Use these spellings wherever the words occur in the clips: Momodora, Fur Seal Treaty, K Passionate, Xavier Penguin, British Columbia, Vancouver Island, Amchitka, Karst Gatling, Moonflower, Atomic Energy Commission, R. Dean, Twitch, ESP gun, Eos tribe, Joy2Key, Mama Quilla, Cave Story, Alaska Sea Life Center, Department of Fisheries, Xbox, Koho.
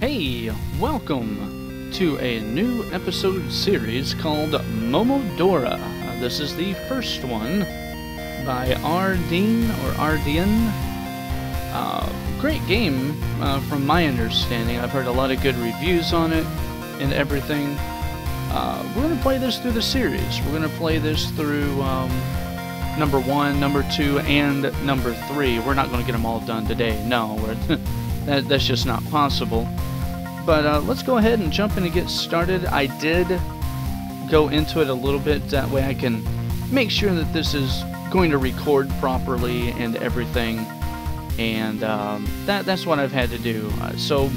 Hey, welcome to a new episode series called Momodora. This is the first one by R. Dean or R. Dean. Great game from my understanding. I've heard a lot of good reviews on it and everything. We're going to play this through the series. We're going to play this through number 1, number 2, and number 3. We're not going to get them all done today. No, that's just not possible. But let's go ahead and jump in and get started. I did go into it a little bit, that way I can make sure that this is going to record properly and everything, and that's what I've had to do. So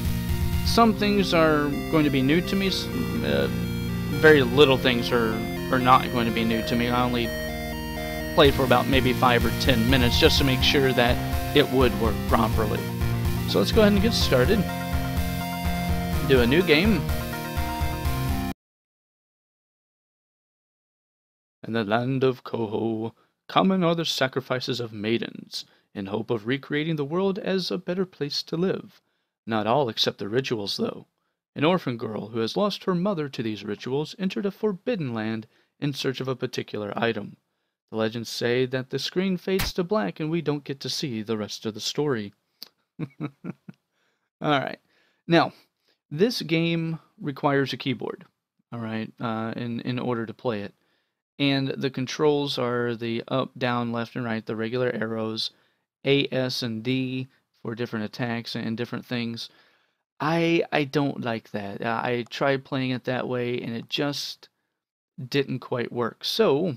some things are going to be new to me, very little things are not going to be new to me. I only played for about maybe 5 or 10 minutes just to make sure that it would work properly. So let's go ahead and get started. Do a new game. In the land of Koho, common are the sacrifices of maidens, in hope of recreating the world as a better place to live. Not all accept the rituals, though. An orphan girl who has lost her mother to these rituals entered a forbidden land in search of a particular item. The legends say that the screen fades to black and we don't get to see the rest of the story. Alright, now, this game requires a keyboard, alright, in order to play it. And the controls are the up, down, left, and right, the regular arrows, A, S, and D for different attacks and different things. I don't like that. I tried playing it that way, and it just didn't quite work. So,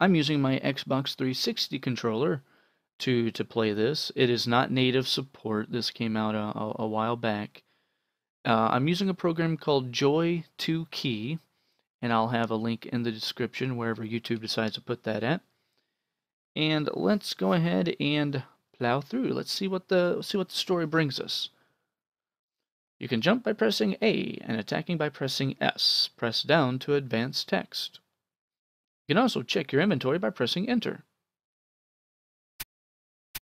I'm using my Xbox 360 controller to play this. It is not native support. This came out a while back. I'm using a program called Joy2Key, and I'll have a link in the description wherever YouTube decides to put that at. And let's go ahead and plow through. Let's see what the story brings us. You can jump by pressing A and attacking by pressing S. Press down to advance text. You can also check your inventory by pressing Enter.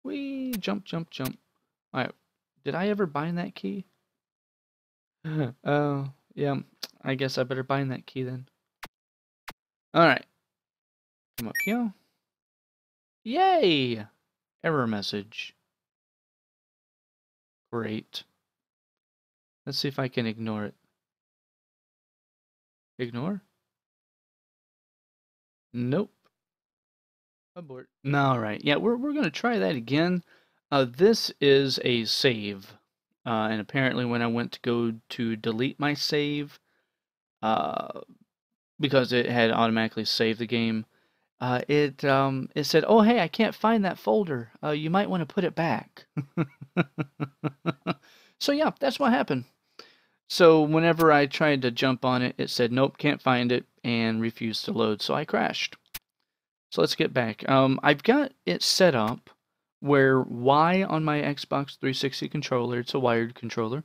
Whee! Jump, jump, jump. All right. Did I ever bind that key? Yeah, I guess I better bind that key then. Alright. Come up here. Yay! Error message. Great. Let's see if I can ignore it. Ignore? Nope. Abort. Alright, yeah, we're going to try that again. This is a save. And apparently when I went to go to delete my save, because it had automatically saved the game, it said, oh, hey, I can't find that folder. You might want to put it back. So, yeah, that's what happened. So whenever I tried to jump on it, it said, nope, can't find it, and refused to load. So I crashed. So let's get back. I've got it set up where Y on my Xbox 360 controller, it's a wired controller,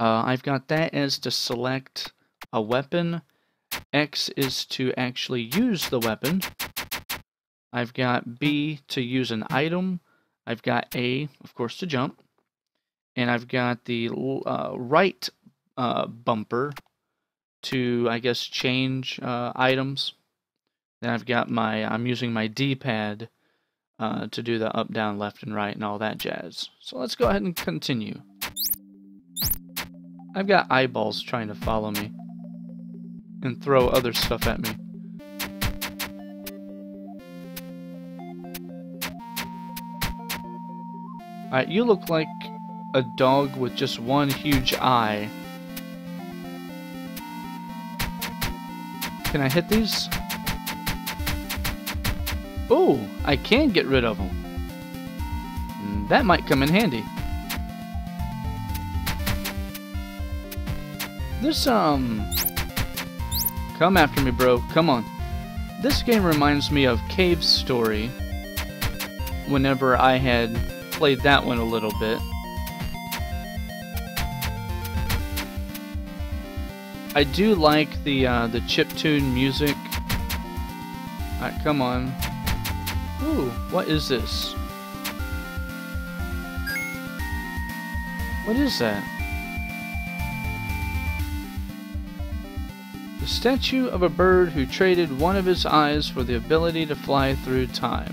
I've got that as to select a weapon, X is to actually use the weapon, I've got B to use an item, I've got A, of course, to jump, and I've got the right bumper to, I guess, change items. Then I've got my, I'm using my D-pad to do the up, down, left, and right, and all that jazz. So let's go ahead and continue. I've got eyeballs trying to follow me and throw other stuff at me. Alright, you look like a dog with just one huge eye. Can I hit these? Oh, I can get rid of them. That might come in handy. This, come after me, bro. Come on. This game reminds me of Cave Story, whenever I had played that one a little bit. I do like the chiptune music. Alright, come on. Ooh, what is this? What is that? The statue of a bird who traded one of his eyes for the ability to fly through time.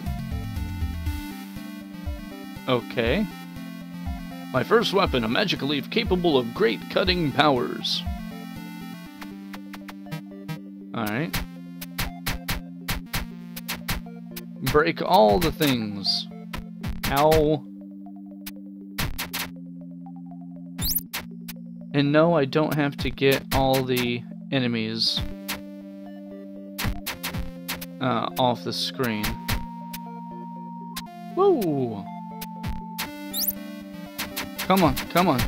Okay. My first weapon, a magic leaf capable of great cutting powers. Alright. Break all the things. Ow. And no, I don't have to get all the enemies off the screen. Whoa! Come on, come on.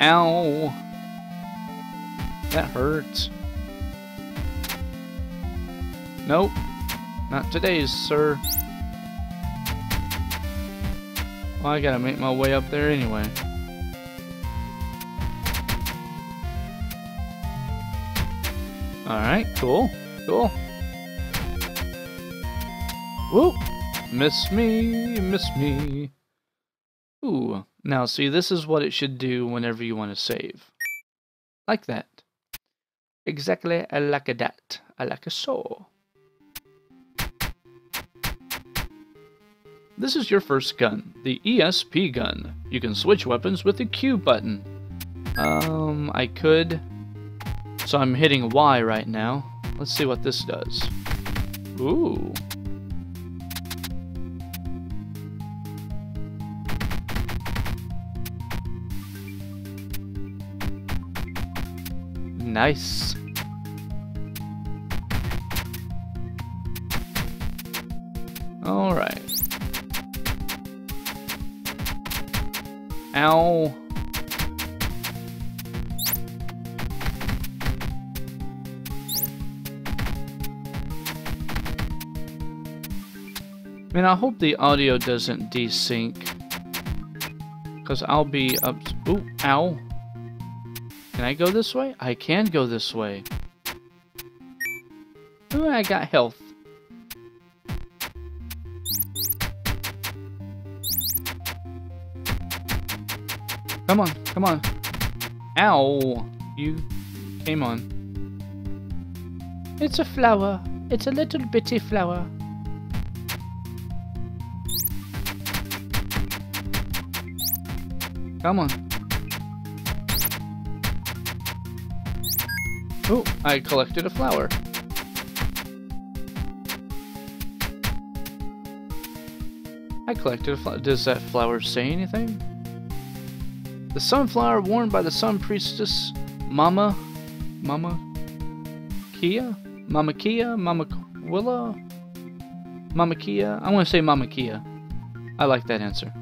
Ow! That hurts. Nope. Not today, sir. Well, I gotta make my way up there anyway. Alright, cool. Cool. Whoop! Miss me, miss me. Ooh. Now, see, this is what it should do whenever you want to save. Like that. Exactly like that. I like a soul. This is your first gun, the ESP gun. You can switch weapons with the Q button. I could... So I'm hitting Y right now. Let's see what this does. Ooh. Nice. All right. Ow. Man, I hope the audio doesn't desync, because I'll be up... Ooh, ow. Can I go this way? I can go this way. Ooh, I got health. Come on, come on. Ow. You came on. It's a flower. It's a little bitty flower. Come on. Oh, I collected a flower. I collected a flower. Does that flower say anything? The sunflower worn by the sun priestess Mama Quilla. I want to say Mama Quilla. I like that answer.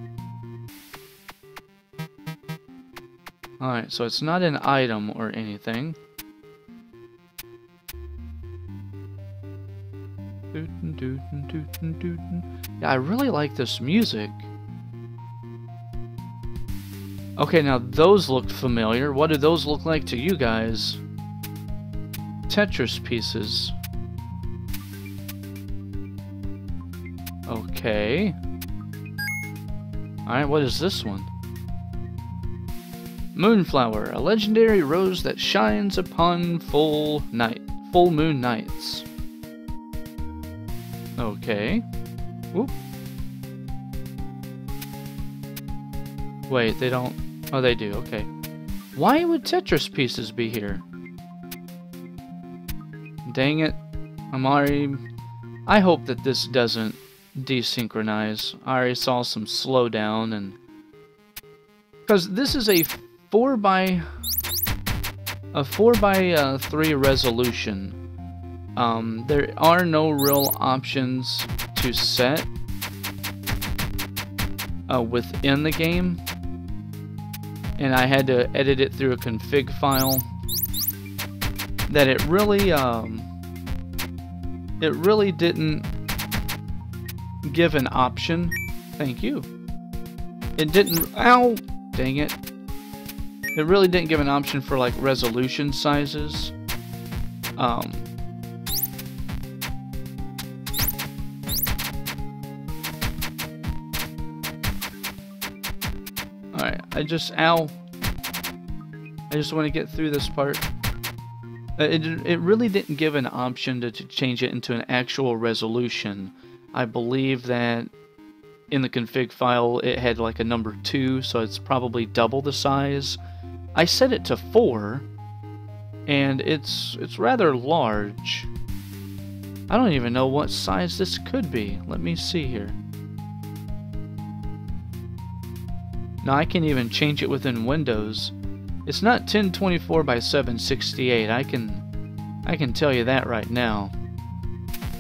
Alright, so it's not an item or anything. Yeah, I really like this music. Okay, now those looked familiar. What do those look like to you guys? Tetris pieces. Okay. Alright, what is this one? Moonflower, a legendary rose that shines upon full moon nights. Okay. Whoop. Wait, they don't... Oh, they do. Okay. Why would Tetris pieces be here? Dang it. I'm already... I hope that this doesn't desynchronize. I already saw some slowdown and... Because this is a... 4x3 resolution. There are no real options to set within the game, and I had to edit it through a config file. That it really didn't give an option. Thank you. It didn't. Ow! Dang it. It really didn't give an option for, like, resolution sizes. Alright, I just... Ow. I I just want to get through this part. It really didn't give an option to change it into an actual resolution. I believe that in the config file it had like a number 2, so it's probably double the size. I set it to 4, and it's rather large. I don't even know what size this could be. Let me see here. Now I can even change it within Windows. It's not 1024 by 768. I can tell you that right now.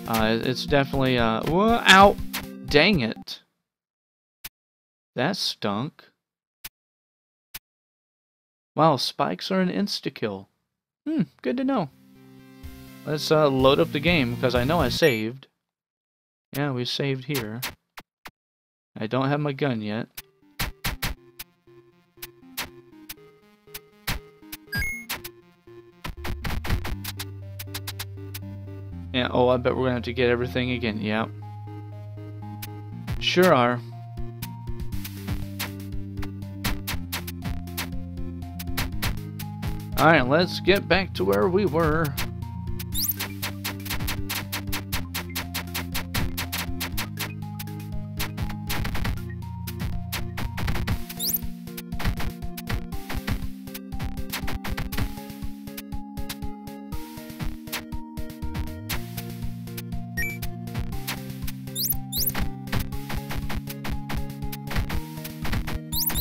It's definitely whoa, ow! Dang it! That stunk. Wow, spikes are an insta-kill. Good to know. Let's load up the game, because I know I saved. Yeah, we saved here. I don't have my gun yet. Yeah, oh, I bet we're going to have to get everything again, yeah. Sure are. Alright, let's get back to where we were.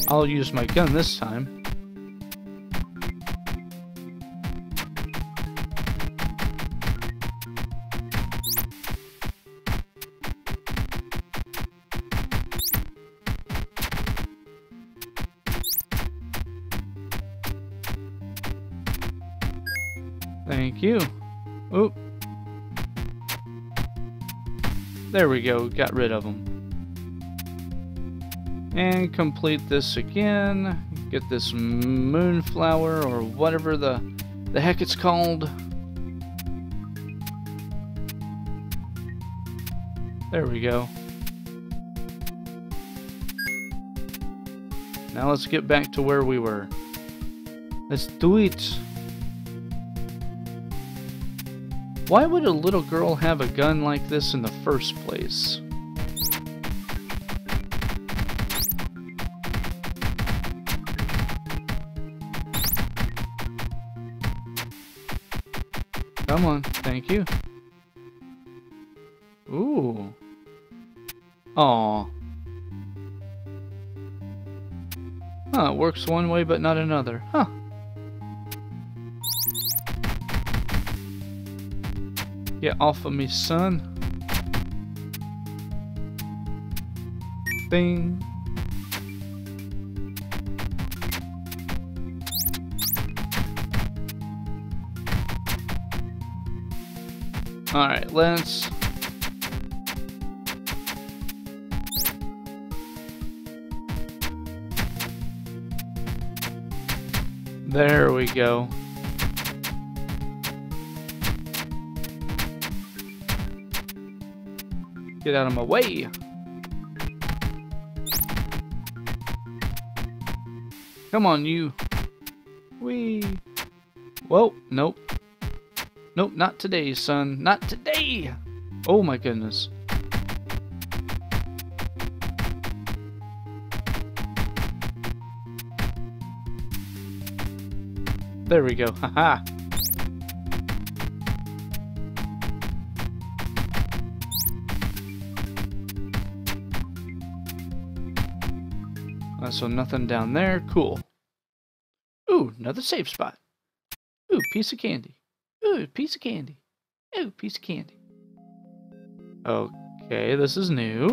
I'll use my gun this time. Thank you. Oop. There we go, got rid of him. And complete this again. Get this Moonflower or whatever the heck it's called. There we go. Now let's get back to where we were. Let's do it. Why would a little girl have a gun like this in the first place? Come on, thank you. Ooh. Aww. Huh, it works one way but not another. Huh. Get off of me, son. Ding. Alright, let's... There we go. Get out of my way! Come on, you! Whee! Whoa, nope. Nope, not today, son. Not today! Oh my goodness. There we go, haha. So nothing down there, cool. Ooh, another safe spot. Ooh, piece of candy. Ooh, piece of candy. Ooh, piece of candy. Okay, this is new.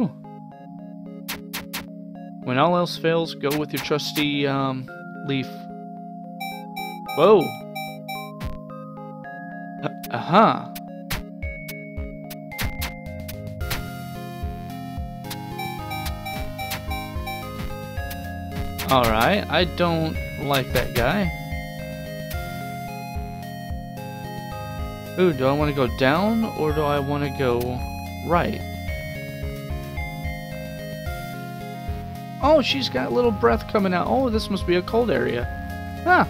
When all else fails, go with your trusty, leaf. Whoa! Aha! Alright, I don't like that guy. Ooh, do I want to go down, or do I want to go right? Oh, she's got a little breath coming out. Oh, this must be a cold area. Huh.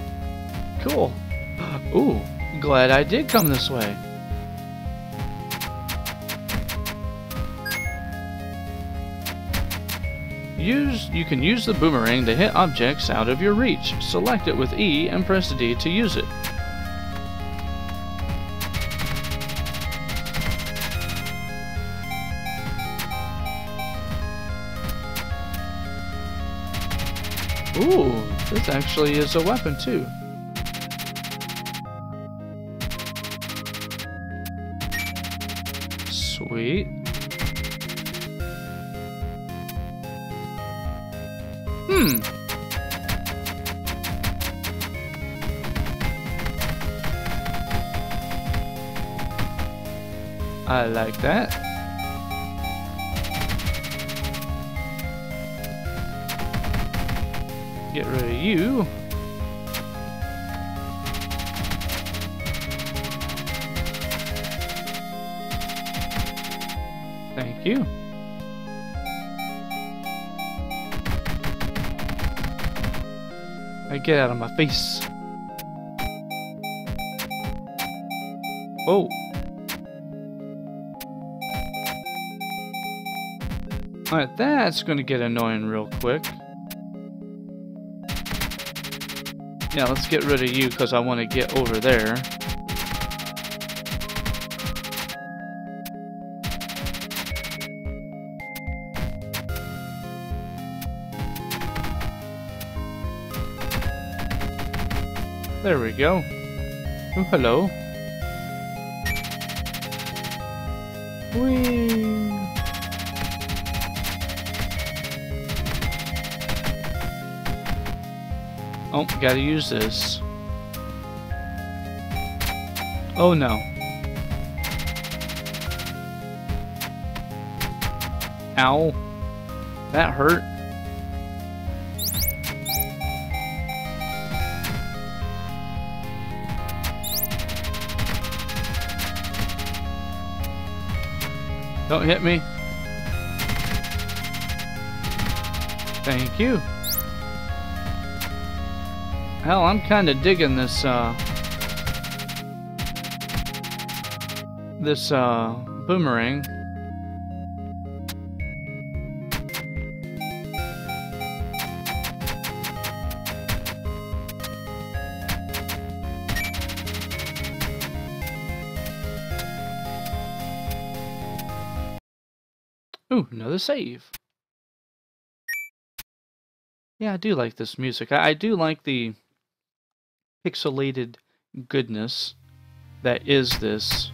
Cool. Ooh, glad I did come this way. You can use the boomerang to hit objects out of your reach. Select it with E and press D to use it. Ooh, this actually is a weapon too. Sweet. I like that. Get rid of you. Thank you. Get out of my face. Oh. Alright, that's gonna get annoying real quick. Yeah, let's get rid of you because I want to get over there. There we go. Oh, hello. Whee! Oh, gotta use this. Oh no. Ow. That hurt. Don't hit me. Thank you. Hell, I'm kind of digging this, boomerang. Ooh, another save. Yeah, I do like this music. I do like the pixelated goodness that is this.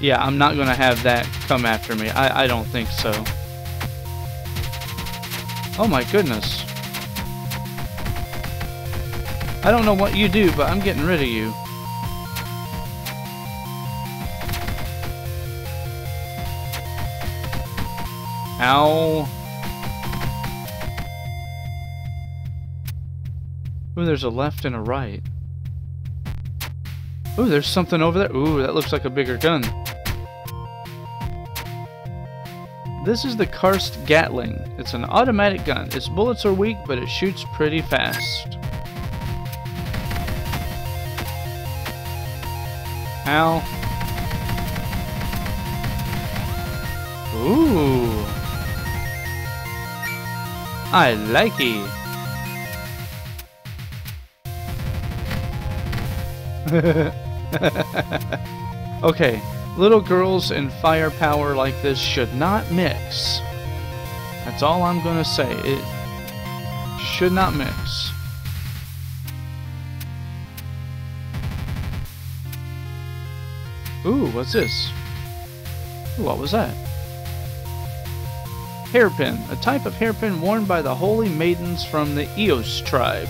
Yeah, I'm not gonna have that come after me. I don't think so. Oh my goodness. I don't know what you do, but I'm getting rid of you. Ow. Ooh, there's a left and a right. Ooh, there's something over there. Ooh, that looks like a bigger gun. This is the Karst Gatling. It's an automatic gun. Its bullets are weak, but it shoots pretty fast. Ow. Ooh. I like it. Okay, little girls and firepower like this should not mix. That's all I'm gonna say. It should not mix. Ooh, what's this? Ooh, what was that? Hairpin, a type of hairpin worn by the holy maidens from the Eos tribe.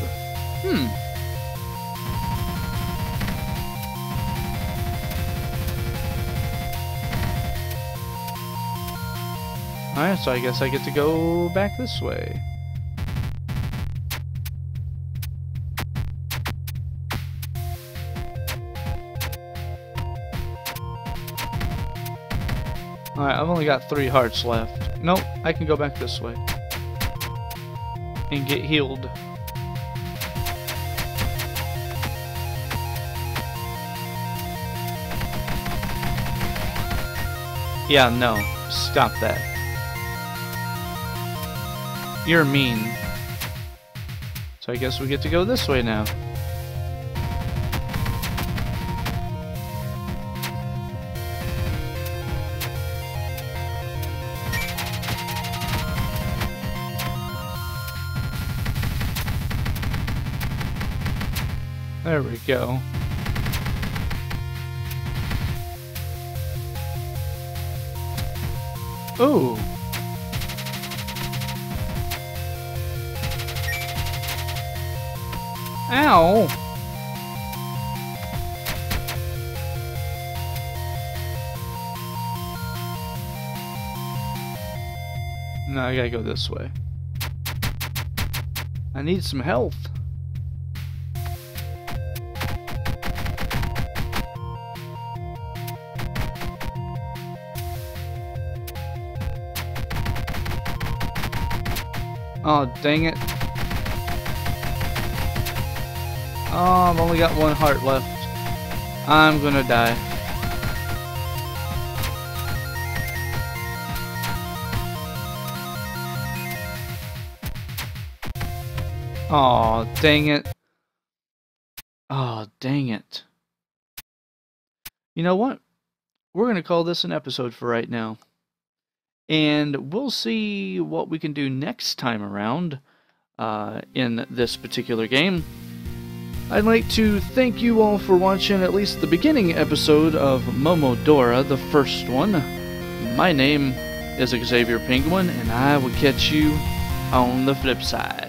Alright, so I guess I get to go back this way. Alright, I've only got 3 hearts left. Nope, I can go back this way and get healed. Yeah, no. Stop that. You're mean. So I guess we get to go this way now. There we go. Ooh. Ow. No, I gotta go this way. I need some health. Oh, dang it. Oh, I've only got one heart left. I'm gonna die. Oh, dang it. Oh, dang it. You know what? We're gonna call this an episode for right now. And we'll see what we can do next time around in this particular game. I'd like to thank you all for watching at least the beginning episode of Momodora, the first one. My name is Xavier Penguin, and I will catch you on the flip side.